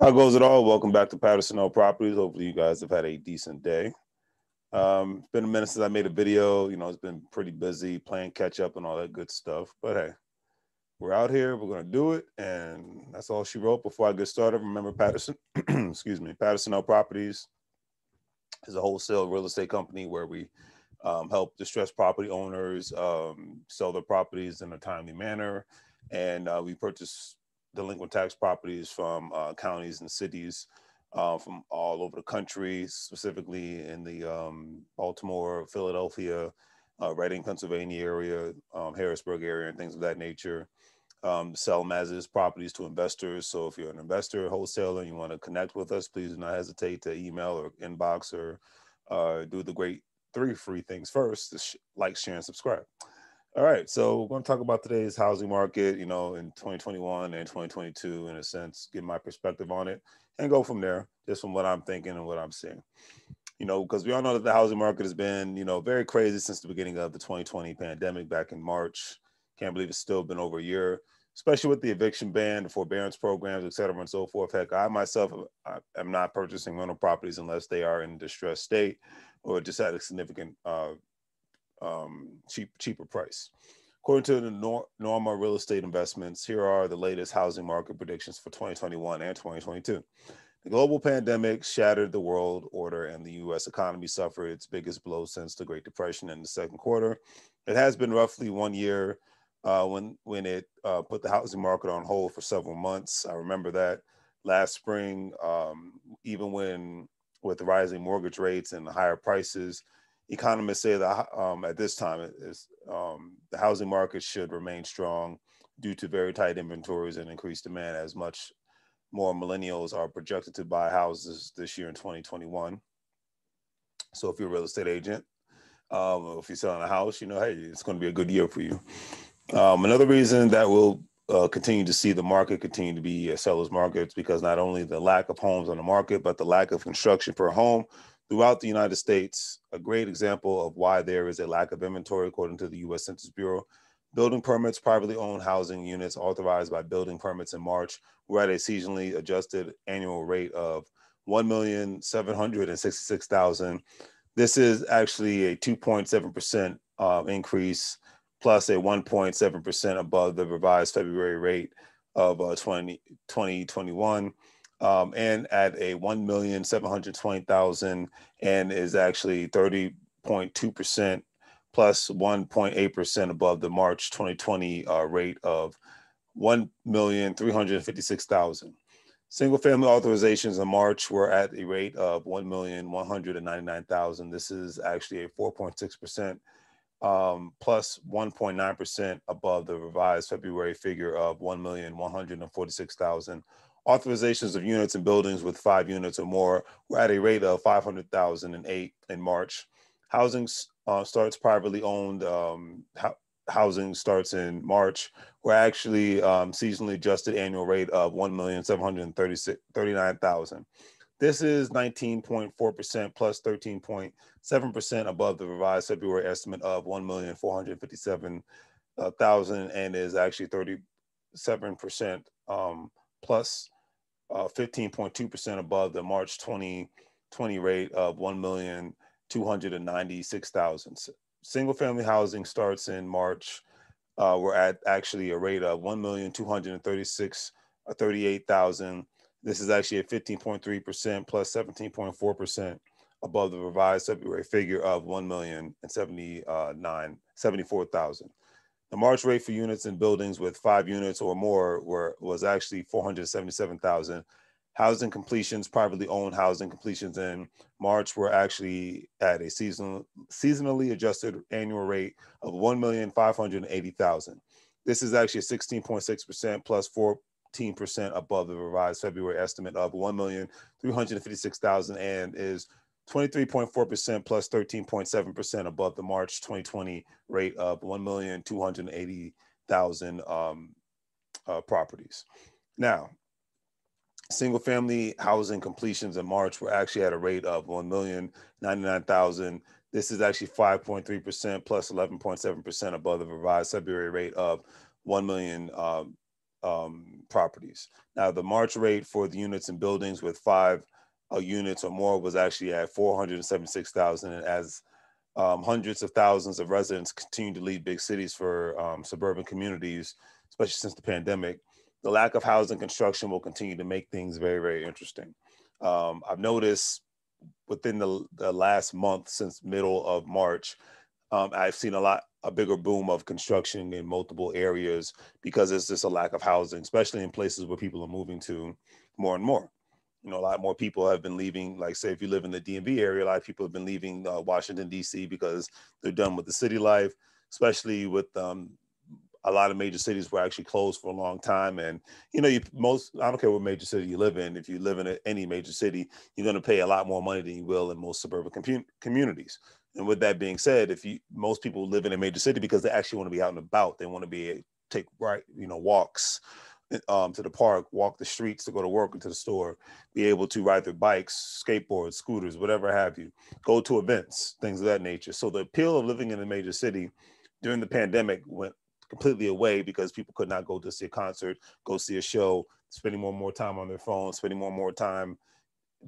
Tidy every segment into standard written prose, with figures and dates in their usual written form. How goes it all? Welcome back to Patterson L Properties. Hopefully you guys have had a decent day. It's been a minute since I made a video. You know, it's been pretty busy playing catch up and all that good stuff. But hey, we're out here. We're going to do it. And that's all she wrote. Before I get started, remember Patterson, excuse me, Patterson L Properties is a wholesale real estate company where we help distressed property owners sell their properties in a timely manner. And we purchase delinquent tax properties from counties and cities from all over the country, specifically in the Baltimore, Philadelphia, Reading, Pennsylvania area, Harrisburg area, and things of that nature. Sell them as is properties to investors. So if you're an investor, wholesaler, and you want to connect with us, please do not hesitate to email or inbox or do the great three free things first: like, share, and subscribe. All right, so we're going to talk about today's housing market, you know, in 2021 and 2022, in a sense, get my perspective on it and go from there, just from what I'm thinking and what I'm seeing. You know, because we all know that the housing market has been, you know, very crazy since the beginning of the 2020 pandemic back in March. Can't believe it's still been over a year, especially with the eviction ban, the forbearance programs, et cetera, and so forth. Heck, I myself am not purchasing rental properties unless they are in a distressed state or just at a significant cheaper price. According to the Norma Real Estate Investments, here are the latest housing market predictions for 2021 and 2022. The global pandemic shattered the world order and the U.S. economy suffered its biggest blow since the Great Depression in the second quarter. It has been roughly 1 year when it put the housing market on hold for several months. I remember that last spring, even when with the rising mortgage rates and the higher prices, economists say that at this time, the housing market should remain strong due to very tight inventories and increased demand, as much more millennials are projected to buy houses this year in 2021. So if you're a real estate agent, if you're selling a house, you know, hey, it's going to be a good year for you. Another reason that we'll continue to see the market continue to be a seller's market is because not only the lack of homes on the market, but the lack of construction per home throughout the United States. A great example of why there is a lack of inventory, according to the U.S. Census Bureau, building permits, privately owned housing units authorized by building permits in March were at a seasonally adjusted annual rate of 1,766,000. This is actually a 2.7% increase, plus a 1.7% above the revised February rate of 2021. And at a 1,720,000, and is actually 30.2% plus 1.8% above the March 2020 rate of 1,356,000. Single family authorizations in March were at a rate of 1,199,000. This is actually a 4.6% plus 1.9% above the revised February figure of 1,146,000. Authorizations of units and buildings with 5 units or more were at a rate of 500,008 in March. Housing starts, privately owned housing starts in March were actually seasonally adjusted annual rate of 1,739,000. This is 19.4% plus 13.7% above the revised February estimate of 1,457,000, and is actually 37%. Plus 15.2% above the March 2020 rate of 1,296,000. Single family housing starts in March were at actually a rate of 1,238,000. This is actually a 15.3% plus 17.4% above the revised February figure of 1,074,000. The March rate for units and buildings with 5 units or more was actually 477,000. Housing completions, privately owned housing completions in March were actually at a seasonally adjusted annual rate of 1,580,000. This is actually 16.6% plus 14% above the revised February estimate of 1,356,000, and is 23.4% plus 13.7% above the March 2020 rate of 1,280,000 properties. Now, single family housing completions in March were actually at a rate of 1,099,000. This is actually 5.3% plus 11.7% above the revised February rate of 1,000,000. properties. Now, the March rate for the units and buildings with 5 units or more was actually at 476,000. And as hundreds of thousands of residents continue to leave big cities for suburban communities, especially since the pandemic, the lack of housing construction will continue to make things very, very interesting. I've noticed within the last month, since middle of March, I've seen a bigger boom of construction in multiple areas because there's just a lack of housing, especially in places where people are moving to more and more. You know, a lot more people have been leaving, like say, if you live in the DMV area, a lot of people have been leaving Washington, DC because they're done with the city life, especially with a lot of major cities were actually closed for a long time. And, you know, I don't care what major city you live in, if you live in any major city, you're going to pay a lot more money than you will in most suburban communities. And with that being said, most people live in a major city because they actually want to be out and about. They want to take walks to the park, walk the streets to go to work and to the store, be able to ride their bikes, skateboards, scooters, whatever have you, go to events, things of that nature. So the appeal of living in a major city during the pandemic went completely away because people could not go to see a concert, go see a show, spending more and more time on their phone, spending more and more time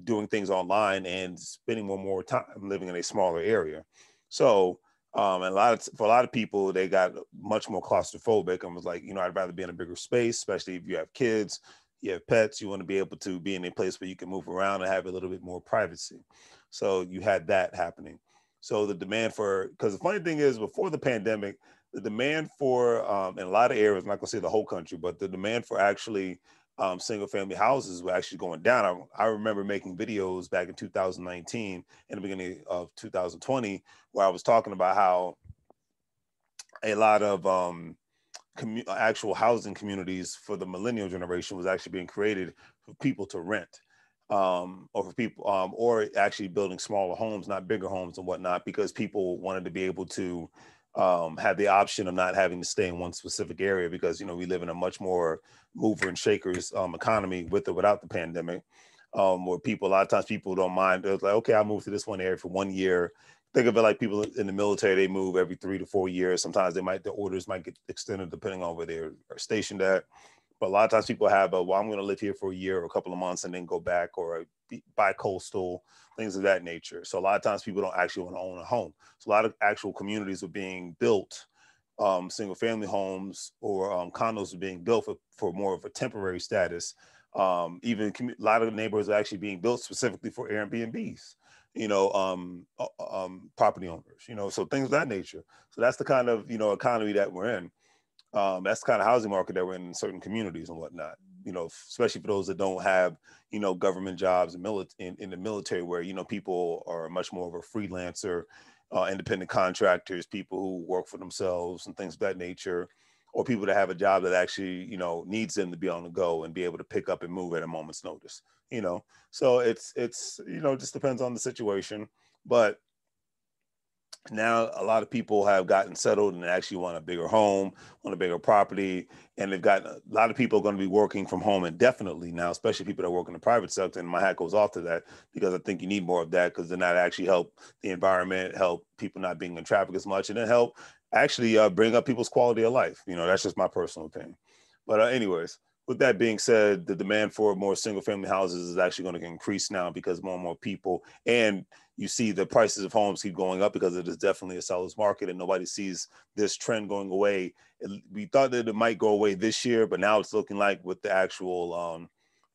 doing things online, and spending more and more time living in a smaller area. So for a lot of people, they got much more claustrophobic and was like, you know, I'd rather be in a bigger space, especially if you have kids, you have pets, you want to be able to be in a place where you can move around and have a little bit more privacy. So you had that happening. So the demand because the funny thing is, before the pandemic, the demand for, in a lot of areas, I'm not gonna say the whole country, but the demand for actually single family houses were actually going down. I remember making videos back in 2019 and the beginning of 2020, where I was talking about how a lot of actual housing communities for the millennial generation was actually being created for people to rent, or for people, or actually building smaller homes, not bigger homes and whatnot, because people wanted to be able to have the option of not having to stay in one specific area, because, you know, we live in a much more mover and shakers economy with or without the pandemic, where people, a lot of times people don't mind. It's like, okay, I moved to this one area for 1 year. Think of it like people in the military, they move every 3 to 4 years. Sometimes their orders might get extended depending on where they are stationed at. But a lot of times people have well, I'm going to live here for a year or a couple of months and then go back, or bi-coastal, things of that nature. So a lot of times people don't actually want to own a home. So a lot of actual communities were being built, single family homes or condos were being built for more of a temporary status. Even a lot of neighborhoods are actually being built specifically for Airbnbs, you know, property owners, you know, so things of that nature. So that's the kind of, you know, economy that we're in. That's the kind of housing market that we're in certain communities and whatnot, you know, especially for those that don't have, you know, government jobs and in the military, where, you know, people are much more of a freelancer, independent contractors, people who work for themselves and things of that nature, or people that have a job that actually, you know, needs them to be on the go and be able to pick up and move at a moment's notice, you know. So it's you know, just depends on the situation. But now a lot of people have gotten settled and actually want a bigger home, want a bigger property, and they've got a lot of people are going to be working from home indefinitely now, especially people that work in the private sector. And my hat goes off to that, because I think you need more of that, because then that actually help the environment, help people not being in traffic as much, and then help actually bring up people's quality of life. You know, that's just my personal opinion. But anyways, with that being said, the demand for more single family houses is actually going to increase now, because more and more people, and you see the prices of homes keep going up because it is definitely a seller's market, and nobody sees this trend going away. We thought that it might go away this year, but now it's looking like, with the actual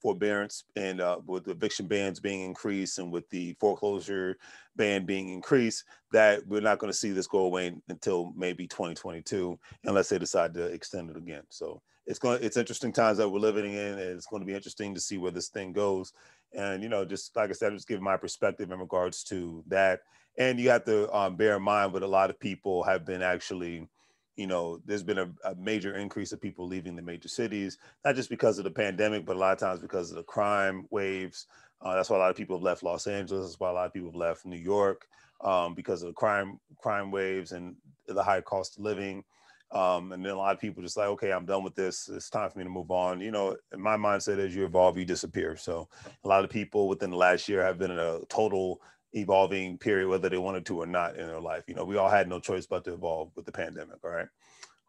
forbearance and with the eviction bans being increased, and with the foreclosure ban being increased, that we're not going to see this go away until maybe 2022, unless they decide to extend it again. So it's interesting times that we're living in, and it's going to be interesting to see where this thing goes. And, you know, just like I said, I'm just giving my perspective in regards to that. And you have to bear in mind what a lot of people have been actually, you know, there's been a major increase of people leaving the major cities, not just because of the pandemic, but a lot of times because of the crime waves. That's why a lot of people have left Los Angeles. That's why a lot of people have left New York, because of the crime waves and the high cost of living. And then a lot of people just like, okay, I'm done with this. It's time for me to move on. You know, in my mindset, as you evolve, you disappear. So a lot of people within the last year have been in a total evolving period, whether they wanted to or not in their life. You know, we all had no choice but to evolve with the pandemic. All right.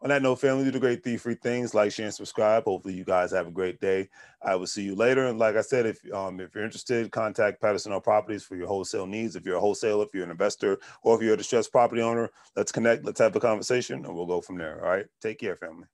On that note, family, do the great three free things, like, share, and subscribe. Hopefully you guys have a great day. I will see you later. And like I said, if you're interested, contact Patterson L Properties for your wholesale needs. If you're a wholesaler, if you're an investor, or if you're a distressed property owner, let's connect, let's have a conversation, and we'll go from there. All right. Take care, family.